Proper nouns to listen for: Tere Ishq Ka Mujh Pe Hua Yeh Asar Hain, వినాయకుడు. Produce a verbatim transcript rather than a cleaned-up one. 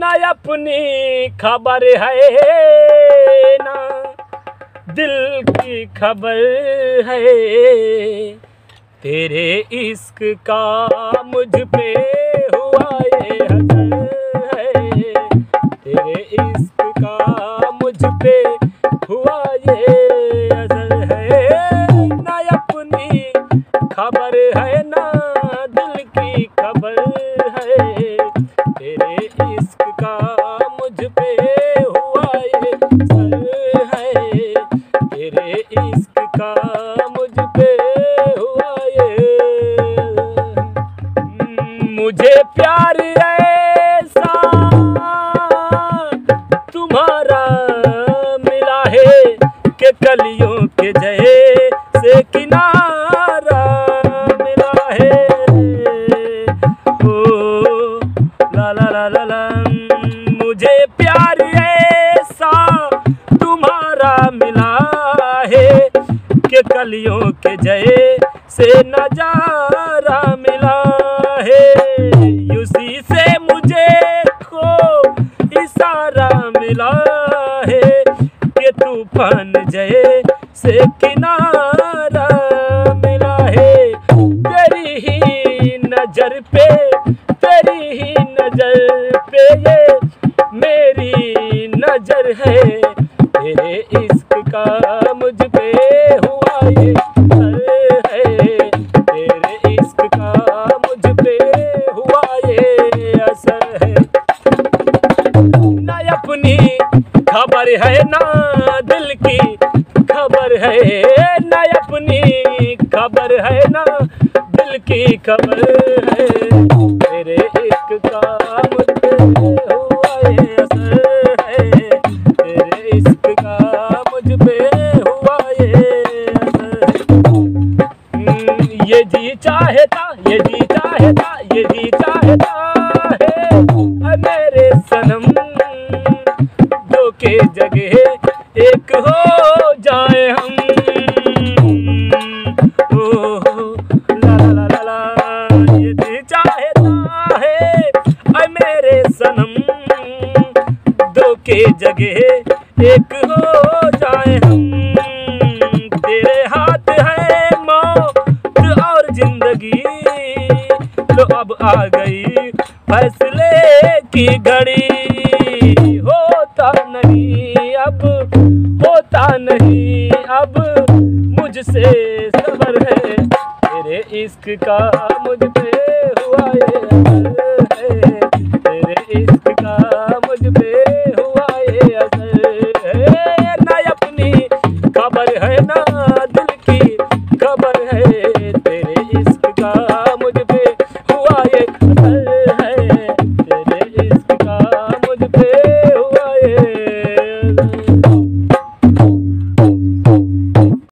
ना अपनी खबर है ना दिल की खबर है, तेरे इश्क का मुझ पे हुआ ये असर है, तेरे इश्क का मुझ पे हुआ ये असर है, ना अपनी खबर है ना दिल की खबर है, तेरे इश्क का मुझ पे हुआ ये असर है, तेरे इश्क का मुझ पे हुआ ये। मुझे प्यार ऐसा तुम्हारा मिला है कि कलियों के जैसे किनारा मिला है, मुझे प्यार ऐसा तुम्हारा मिला है कि कलियों के जैसे नजारा मिला है, उसी से मुझे को इशारा मिला है कि तूफान जैसे किनारा मिला है, तेरी ही नजर पे तेरी ही नजर पे ये मेरी नजर है, तेरे इश्क का मुझ पे हुआ ये असर है, तेरे इश्क का मुझ पे हुआ ये असर है, ना अपनी खबर है ना दिल की खबर है, ना अपनी खबर है ना दिल की खबर है, तेरे इश्क का मुझ पे हुआ ये असर है, तेरे इश्क का मुझ पे हुआ ये असर। ये जी चाहता ये जी चाहता ये जी चाहता है मेरे सनम दो के जगह एक हो जाए हम, ओ ला ला ला ला, ये जी चाहता है मेरे सनम दो के जगह एक हो जाए हम, तेरे हाथ है मौत और जिंदगी, तो अब आ गई फैसले की घड़ी, होता नहीं अब होता नहीं अब मुझसे सबर है, तेरे इश्क का मुझ पे हुआ ये असर है, तेरे इश्क का मुझ पे हुआ ये असर है, ना अपनी खबर है ना